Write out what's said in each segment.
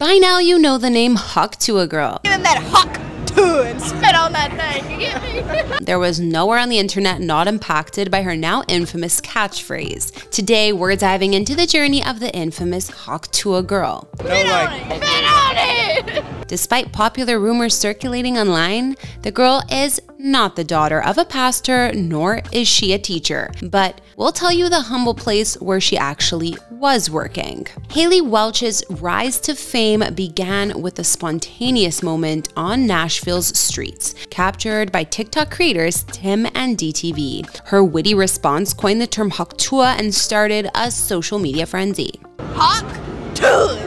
By now you know the name Hawk Tuah girl. Give him that Hawk Tuah and spit on that thing, you get me? There was nowhere on the internet not impacted by her now infamous catchphrase. Today we're diving into the journey of the infamous Hawk Tuah girl. Spit on it! Despite popular rumors circulating online, the girl is not the daughter of a pastor, nor is she a teacher, but we'll tell you the humble place where she actually was working. Hailey Welch's rise to fame began with a spontaneous moment on Nashville's streets, captured by TikTok creators Tim and DTV. Her witty response coined the term Hawk Tuah and started a social media frenzy. Hawk Tuah!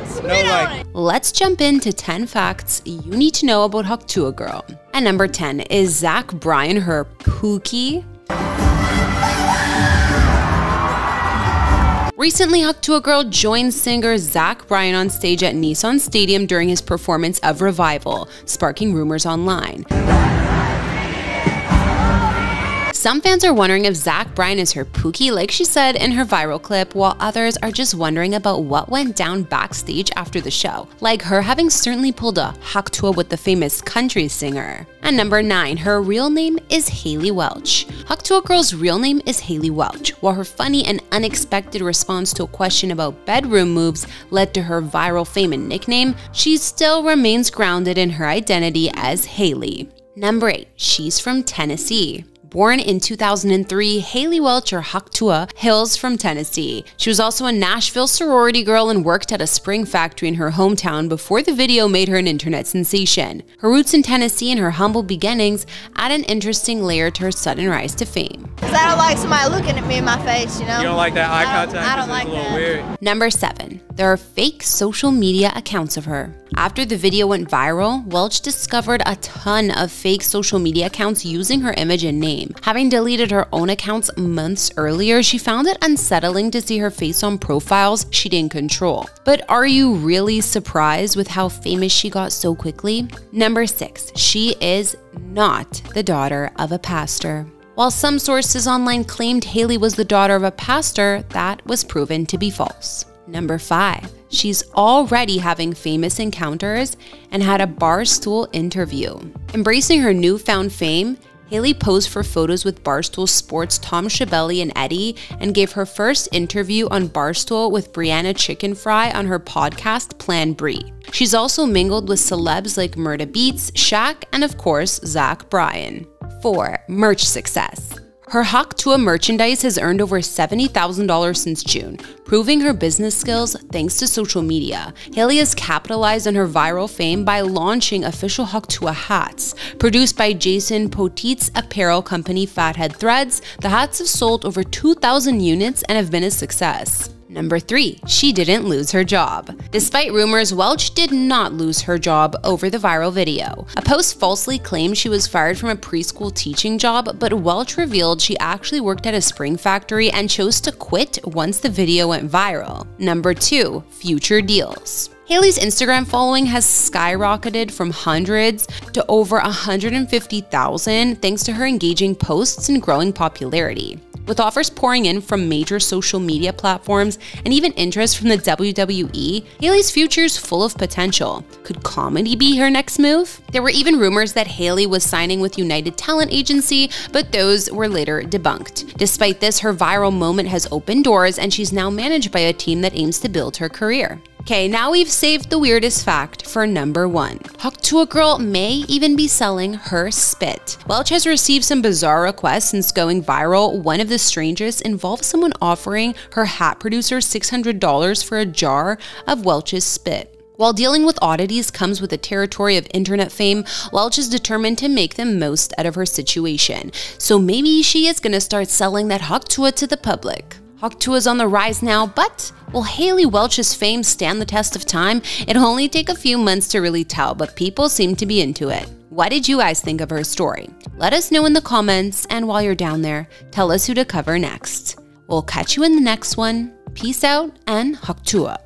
Let's jump into 10 facts you need to know about Hawk Tuah girl. At number 10 is Zach Bryan, her pookie. Recently, Hawk Tuah girl joined singer Zach Bryan on stage at Nissan Stadium during his performance of Revival, sparking rumors online. Some fans are wondering if Zach Bryan is her pookie, like she said in her viral clip, while others are just wondering about what went down backstage after the show, like her having certainly pulled a Hawk Tuah with the famous country singer. At number 9, her real name is Hailey Welch. Hawk Tuah girl's real name is Hailey Welch, while her funny and unexpected response to a question about bedroom moves led to her viral fame and nickname, she still remains grounded in her identity as Hailey. Number 8, she's from Tennessee. Born in 2003, Hailey Welch, or Hawk Tuah, hails from Tennessee. She was also a Nashville sorority girl and worked at a spring factory in her hometown before the video made her an internet sensation. Her roots in Tennessee and her humble beginnings add an interesting layer to her sudden rise to fame. Because I don't like somebody looking at me in my face, you know? You don't like that eye contact? I don't like that. It's a little weird. Number 7. There are fake social media accounts of her. After the video went viral, Welch discovered a ton of fake social media accounts using her image and name. Having deleted her own accounts months earlier, she found it unsettling to see her face on profiles she didn't control. But are you really surprised with how famous she got so quickly? Number 6, she is not the daughter of a pastor. While some sources online claimed Hailey was the daughter of a pastor, that was proven to be false. Number 5, she's already having famous encounters and had a Barstool interview. Embracing her newfound fame, Hailey posed for photos with Barstool Sports' Tom Shabelly and Eddie and gave her first interview on Barstool with Brianna Chicken Fry on her podcast Plan Bree. She's also mingled with celebs like Murda Beats, Shaq, and of course, Zach Bryan. 4. Merch success. Her Hawk Tuah merchandise has earned over $70,000 since June, proving her business skills thanks to social media. Hailey has capitalized on her viral fame by launching official Hawk Tuah hats. Produced by Jason Poteet's apparel company Fathead Threads, the hats have sold over 2,000 units and have been a success. Number 3, she didn't lose her job. Despite rumors, Welch did not lose her job over the viral video. A post falsely claimed she was fired from a preschool teaching job, but Welch revealed she actually worked at a spring factory and chose to quit once the video went viral. Number 2, future deals. Hailey's Instagram following has skyrocketed from hundreds to over 150,000 thanks to her engaging posts and growing popularity. With offers pouring in from major social media platforms and even interest from the WWE, Hailey's future's full of potential. Could comedy be her next move? There were even rumors that Hailey was signing with United Talent Agency, but those were later debunked. Despite this, her viral moment has opened doors and she's now managed by a team that aims to build her career. Okay, now we've saved the weirdest fact for number 1. Hawk Tuah girl may even be selling her spit. Welch has received some bizarre requests since going viral. One of the strangest involves someone offering her hat producer $600 for a jar of Welch's spit. While dealing with oddities comes with the territory of internet fame, Welch is determined to make the most out of her situation. So maybe she is gonna start selling that Hawk Tuah to the public. Hawk Tuah is on the rise now, but will Hailey Welch's fame stand the test of time? It'll only take a few months to really tell, but people seem to be into it. What did you guys think of her story? Let us know in the comments, and while you're down there, tell us who to cover next. We'll catch you in the next one. Peace out, and Hawk Tuah.